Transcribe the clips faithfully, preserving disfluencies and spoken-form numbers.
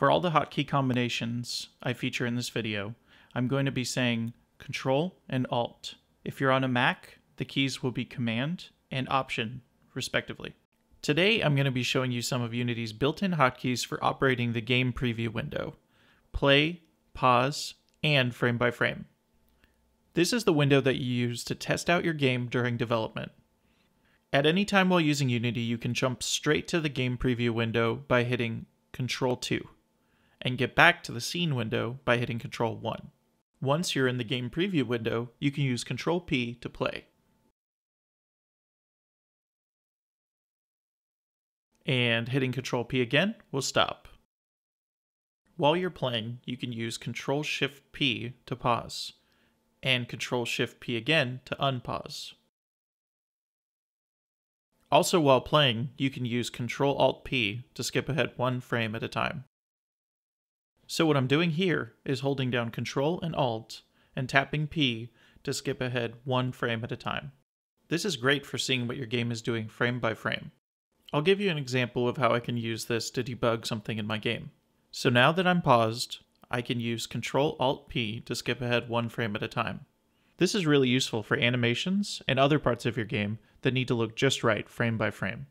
For all the hotkey combinations I feature in this video, I'm going to be saying Control and Alt. If you're on a Mac, the keys will be Command and Option, respectively. Today, I'm going to be showing you some of Unity's built-in hotkeys for operating the game preview window: play, pause, and frame by frame. This is the window that you use to test out your game during development. At any time while using Unity, you can jump straight to the game preview window by hitting Control two, and get back to the scene window by hitting Control one. Once you're in the game preview window, you can use Control P to play. And hitting Control P again will stop. While you're playing, you can use Control Shift P to pause, and Control Shift P again to unpause. Also, while playing, you can use Control Alt P to skip ahead one frame at a time. So what I'm doing here is holding down Control and Alt and tapping P to skip ahead one frame at a time. This is great for seeing what your game is doing frame by frame. I'll give you an example of how I can use this to debug something in my game. So now that I'm paused, I can use Control Alt P to skip ahead one frame at a time. This is really useful for animations and other parts of your game that need to look just right frame by frame.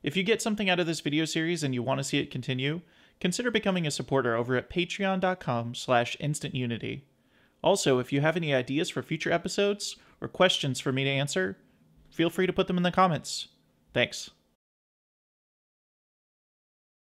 If you get something out of this video series and you want to see it continue, consider becoming a supporter over at patreon dot com slash instant unity. Also, if you have any ideas for future episodes or questions for me to answer, feel free to put them in the comments. Thanks.